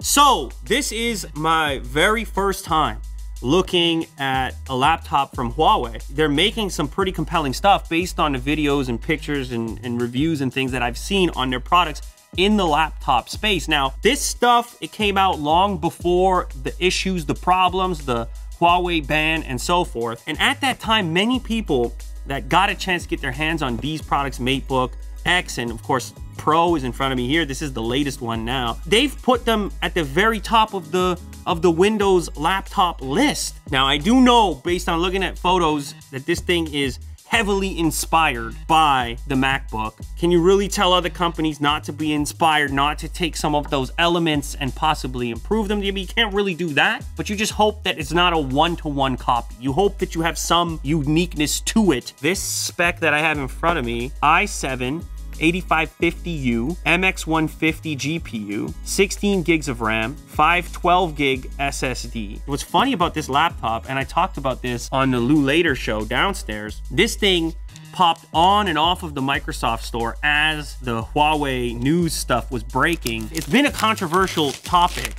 So this is my very first time looking at a laptop from Huawei. They're making some pretty compelling stuff based on the videos and pictures and reviews and things that I've seen on their products in the laptop space. Now, this stuff, it came out long before the issues, the problems, the Huawei ban and so forth. And at that time, many people that got a chance to get their hands on these products, MateBook X, and of course, Pro is in front of me here. This is the latest one now. They've put them at the very top of the Windows laptop list. Now, I do know, based on looking at photos, that this thing is heavily inspired by the MacBook. Can you really tell other companies not to be inspired, not to take some of those elements and possibly improve them? You can't really do that, but you just hope that it's not a one-to-one copy. You hope that you have some uniqueness to it. This spec that I have in front of me, i7, 8550U, MX150 GPU, 16 gigs of RAM, 512 gig SSD. What's funny about this laptop, and I talked about this on the Lew Later show downstairs, this thing popped on and off of the Microsoft store as the Huawei news stuff was breaking. It's been a controversial topic.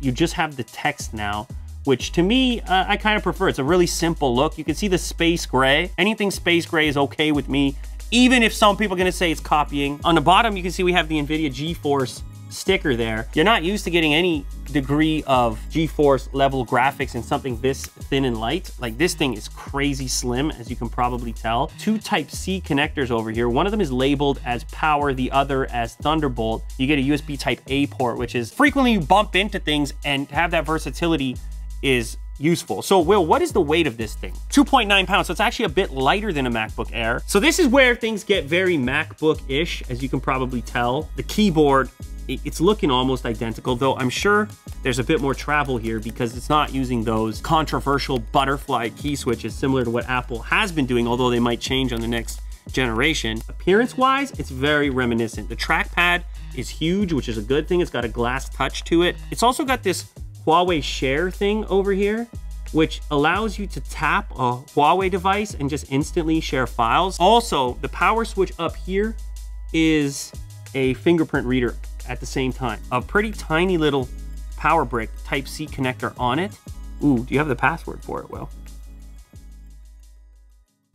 You just have the text now, which to me, I kind of prefer. It's a really simple look. You can see the space gray. Anything space gray is okay with me, even if some people are gonna say it's copying. On the bottom, you can see we have the NVIDIA GeForce sticker there. You're not used to getting any degree of GeForce level graphics in something this thin and light. Like, this thing is crazy slim, as you can probably tell. Two Type-C connectors over here. One of them is labeled as power, the other as Thunderbolt. You get a USB Type-A port, which is frequently you bump into things, and to have that versatility is useful. So Will, what is the weight of this thing? 2.9 pounds, so it's actually a bit lighter than a MacBook Air. So this is where things get very MacBook-ish, as you can probably tell. The keyboard, it's looking almost identical, though I'm sure there's a bit more travel here because it's not using those controversial butterfly key switches similar to what Apple has been doing, although they might change on the next generation. Appearance-wise, it's very reminiscent. The trackpad is huge, which is a good thing. It's got a glass touch to it. It's also got this Huawei Share thing over here, which allows you to tap a Huawei device and just instantly share files. Also, the power switch up here is a fingerprint reader at the same time. A pretty tiny little power brick Type-C connector on it. Ooh, do you have the password for it, Will?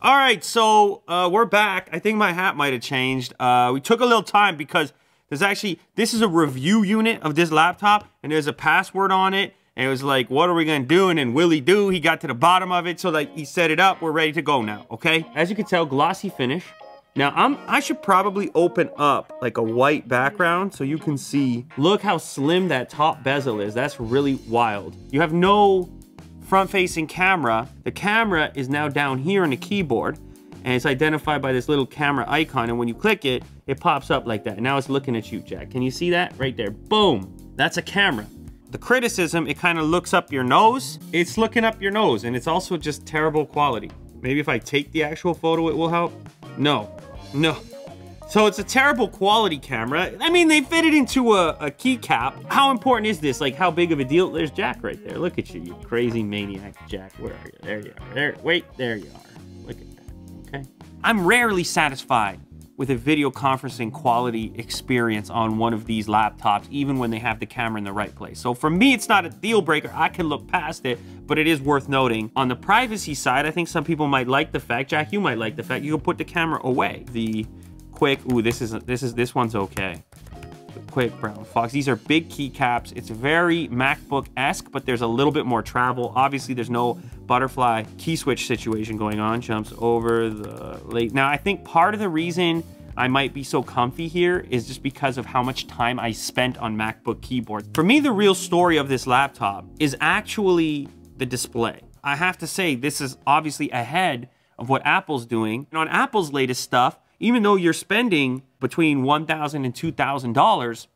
All right, so we're back. I think my hat might have changed. We took a little time because there's actually, this is a review unit of this laptop, and there's a password on it, and it was like, what are we gonna do? And then Willie do, he got to the bottom of it, so like, he set it up, we're ready to go now, okay? As you can tell, glossy finish. Now, I should probably open up like a white background so you can see, look how slim that top bezel is, that's really wild. You have no front-facing camera. The camera is now down here on the keyboard, and it's identified by this little camera icon, and when you click it, it pops up like that. And now it's looking at you, Jack. Can you see that right there? Boom, that's a camera. The criticism, it kind of looks up your nose. It's looking up your nose, and it's also just terrible quality. Maybe if I take the actual photo, it will help. No, no. So it's a terrible quality camera. I mean, they fit it into a keycap. How important is this? Like, how big of a deal? There's Jack right there. Look at you, you crazy maniac, Jack. Where are you? There you are. There, wait, there you are. I'm rarely satisfied with a video conferencing quality experience on one of these laptops, even when they have the camera in the right place. So for me, it's not a deal breaker. I can look past it, but it is worth noting. On the privacy side, I think some people might like the fact, Jack, you might like the fact you can put the camera away. The quick, ooh, this one's okay. The quick brown fox, these are big keycaps. It's very MacBook-esque, but there's a little bit more travel. Obviously, there's no butterfly key switch situation going on. Jumps over the late. Now, I think part of the reason I might be so comfy here is just because of how much time I spent on MacBook keyboards. For me, the real story of this laptop is actually the display. I have to say, this is obviously ahead of what Apple's doing. And on Apple's latest stuff, even though you're spending between $1,000 and $2,000,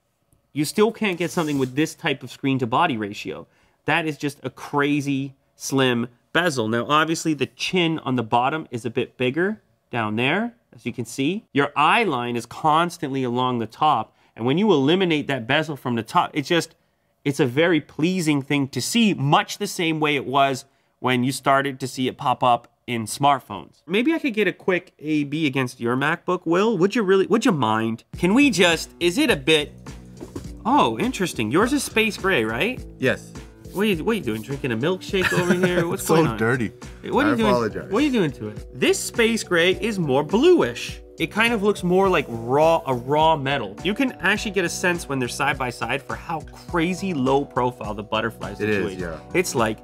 you still can't get something with this type of screen to body ratio. That is just a crazy slim bezel. Now, obviously, the chin on the bottom is a bit bigger down there, as you can see. Your eye line is constantly along the top, and when you eliminate that bezel from the top, it's a very pleasing thing to see, much the same way it was when you started to see it pop up in smartphones. Maybe I could get a quick A/B against your MacBook, Will. Would you mind? Can we just, is it a bit, oh, interesting. Yours is space gray, right? Yes. What are you doing? Drinking a milkshake over here? What's going on? So dirty. What are you doing? I apologize. What are you doing to it? This space gray is more bluish. It kind of looks more like a raw metal. You can actually get a sense when they're side by side for how crazy low profile the butterfly situation is. It is, yeah. It's like,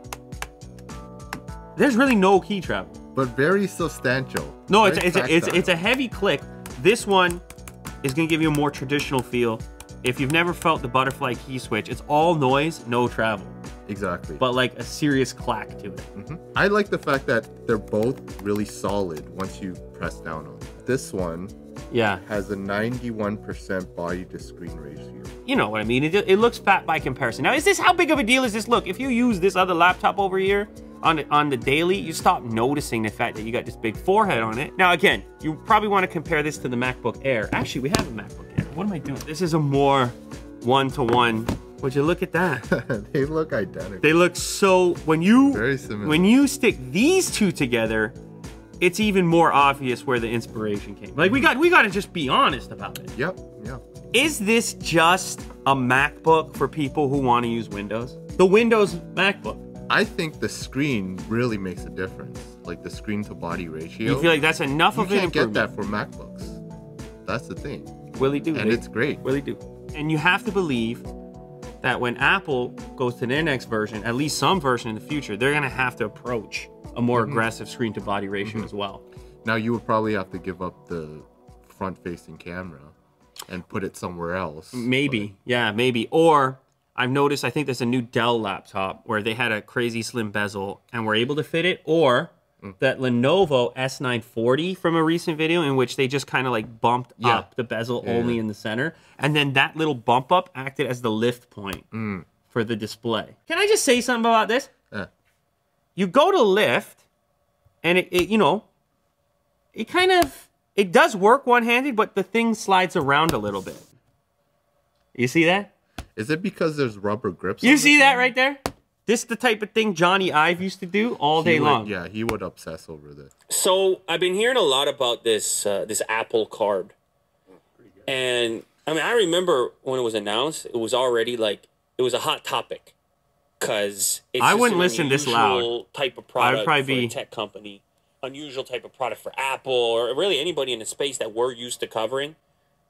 there's really no key travel. But very substantial. No, it's a heavy click. This one is gonna give you a more traditional feel. If you've never felt the butterfly key switch, it's all noise, no travel. Exactly. But like a serious clack to it. Mm-hmm. I like the fact that they're both really solid once you press down on them. This one has a 91% body to screen ratio. You know what I mean? It looks fat by comparison. Now, is this, how big of a deal is this? Look, if you use this other laptop over here on the daily, you stop noticing the fact that you got this big forehead on it. Now, again, you probably want to compare this to the MacBook Air. Actually, we have a MacBook Air. What am I doing? This is a more one-to-one. Would you look at that? They look identical. They look so, when you stick these two together, it's even more obvious where the inspiration came. Like we got to just be honest about it. Yep, yeah. Is this just a MacBook for people who want to use Windows? The Windows MacBook. I think the screen really makes a difference. Like the screen to body ratio. You feel like that's enough of an improvement? You can't get that for MacBooks. That's the thing. Willie do. And it's great. Willie do. And you have to believe that when Apple goes to their next version, at least some version in the future, they're gonna have to approach a more aggressive screen to body ratio as well. Now you would probably have to give up the front-facing camera and put it somewhere else. Maybe, maybe. Or I've noticed, I think there's a new Dell laptop where they had a crazy slim bezel and were able to fit it, or that Lenovo S940 from a recent video in which they just kind of like bumped up the bezel only in the center. And then that little bump up acted as the lift point for the display. Can I just say something about this? You go to lift, and it does work one-handed, but the thing slides around a little bit. You see that? Is it because there's rubber grips? You see that right there? This is the type of thing Johnny Ive used to do all day long. Yeah, he would obsess over this. So I've been hearing a lot about this this Apple Card, and I mean I remember when it was announced, it was already like it was a hot topic. Because I wouldn't listen this loud. Type of product for a tech company, unusual type of product for Apple, or really anybody in the space that we're used to covering.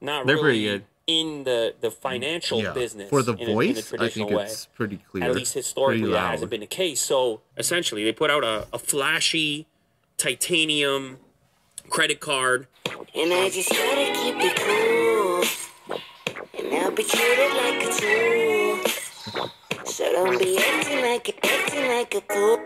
Not really in the financial business for the voice. I think it's pretty clear. At least historically, that hasn't been the case. So essentially, they put out a flashy titanium credit card, and I just gotta keep it cool, and I'll be treated like a tool. So don't be acting like a poop.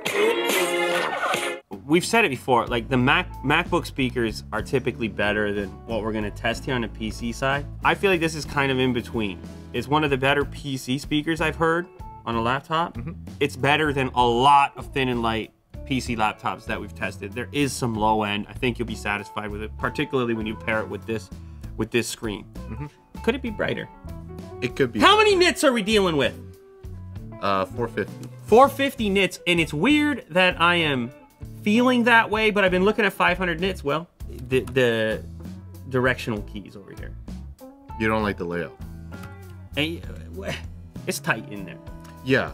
We've said it before, like the MacBook speakers are typically better than what we're gonna test here on the PC side. I feel like this is kind of in between. It's one of the better PC speakers I've heard on a laptop. It's better than a lot of thin and light PC laptops that we've tested. There is some low end. I think you'll be satisfied with it, particularly when you pair it with this screen. Could it be brighter? It could be. How many nits are we dealing with? 450. 450 nits, and it's weird that I am feeling that way, but I've been looking at 500 nits. Well, the directional keys over here. You don't like the layout. And, it's tight in there. Yeah,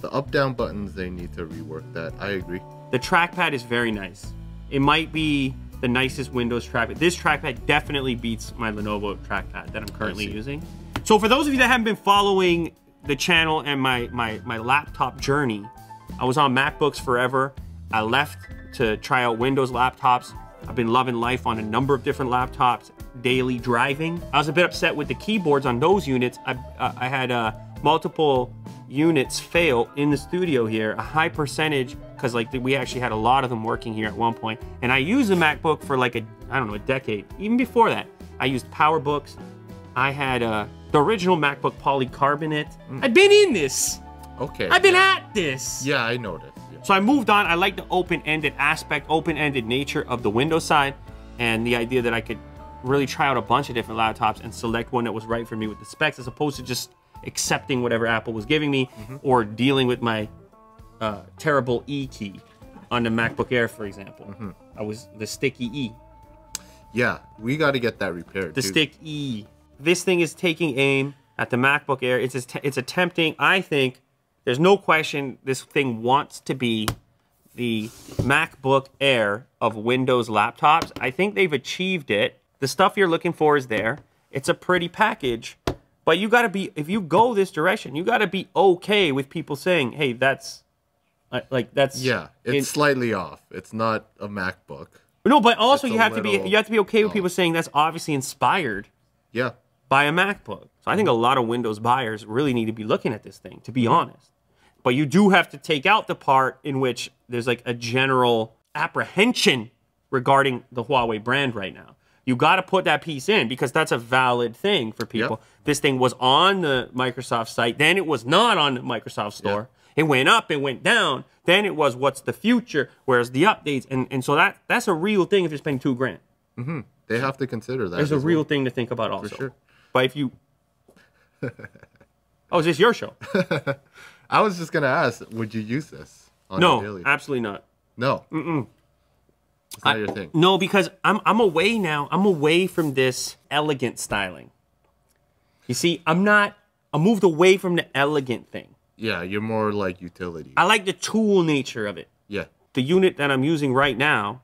the up-down buttons, they need to rework that. I agree. The trackpad is very nice. It might be the nicest Windows trackpad. This trackpad definitely beats my Lenovo trackpad that I'm currently using. So for those of you that haven't been following the channel and my laptop journey, I was on MacBooks forever. I left to try out Windows laptops. I've been loving life on a number of different laptops, daily driving. I was a bit upset with the keyboards on those units. I had multiple units fail in the studio here, a high percentage, because like we actually had a lot of them working here at one point. And I used a MacBook for like I don't know, a decade. Even before that, I used PowerBooks. I had the original MacBook Polycarbonate. I've been in this. Okay. I've been at this. Yeah, I noticed. Yeah. So I moved on. I like the open-ended aspect, open-ended nature of the Windows side, and the idea that I could really try out a bunch of different laptops and select one that was right for me with the specs, as opposed to just accepting whatever Apple was giving me or dealing with my terrible E key. on the MacBook Air, for example. Mm-hmm. The sticky E. Yeah, we got to get that repaired. The stick E. This thing is taking aim at the MacBook Air. It's attempting, I think, there's no question this thing wants to be the MacBook Air of Windows laptops. I think they've achieved it. The stuff you're looking for is there. It's a pretty package, but you got to be, if you go this direction, you got to be okay with people saying, hey, that's, like, that's... Yeah, it's slightly off. It's not a MacBook. No, but also you have to be okay with people saying that's obviously inspired by a MacBook. So I think a lot of Windows buyers really need to be looking at this thing, to be honest. But you do have to take out the part in which there's like a general apprehension regarding the Huawei brand right now. You got to put that piece in because that's a valid thing for people. Yep. This thing was on the Microsoft site. Then it was not on the Microsoft store. Yep. It went up, it went down. Then it was, what's the future? Where's the updates? And so that's a real thing if you're spending $2 grand. Mm-hmm. They have to consider that. There's a real thing to think about also. For sure. But if you... Oh, is this your show? I was just going to ask, would you use this on a daily? No, absolutely not. No? Mm-mm. It's not your thing. No, because I'm away now. I'm away from this elegant styling. You see, I moved away from the elegant thing. Yeah, you're more like utility. I like the tool nature of it. Yeah. The unit that I'm using right now,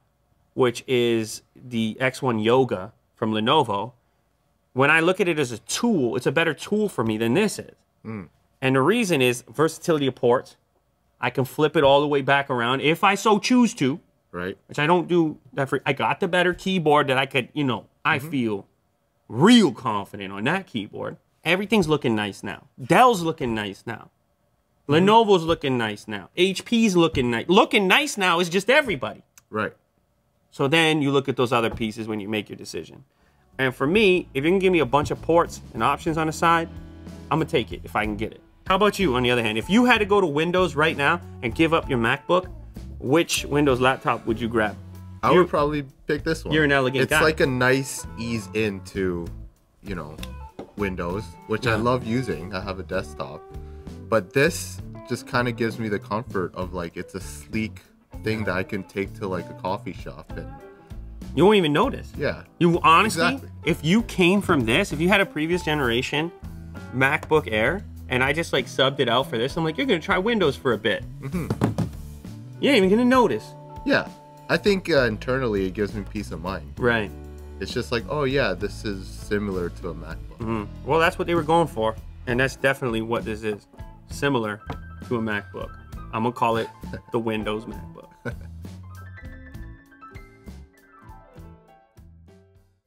which is the X1 Yoga from Lenovo, when I look at it as a tool, it's a better tool for me than this is. Mm. And the reason is versatility of ports. I can flip it all the way back around if I so choose to. Right. Which I don't do that for. I got the better keyboard that I could, you know, I feel real confident on that keyboard. Everything's looking nice now. Dell's looking nice now. Lenovo's looking nice now. HP's looking nice. Looking nice now is just everybody. Right. So then you look at those other pieces when you make your decision. And for me, if you can give me a bunch of ports and options on the side, I'm going to take it if I can get it. How about you, on the other hand? If you had to go to Windows right now and give up your MacBook, which Windows laptop would you grab? I would probably pick this one. You're an elegant guy. It's like a nice ease into, you know, Windows, which I love using. I have a desktop. But this just kind of gives me the comfort of, like, it's a sleek thing that I can take to, like, a coffee shop. And you won't even notice. Yeah. You honestly, if you came from this, if you had a previous generation MacBook Air, and I just, like, subbed it out for this, I'm like, you're going to try Windows for a bit. Mm-hmm. You ain't even going to notice. Yeah. I think internally it gives me peace of mind. Right. It's just like, oh, yeah, this is similar to a MacBook. Mm-hmm. Well, that's what they were going for, and that's definitely what this is. Similar to a MacBook. I'm gonna call it the Windows MacBook.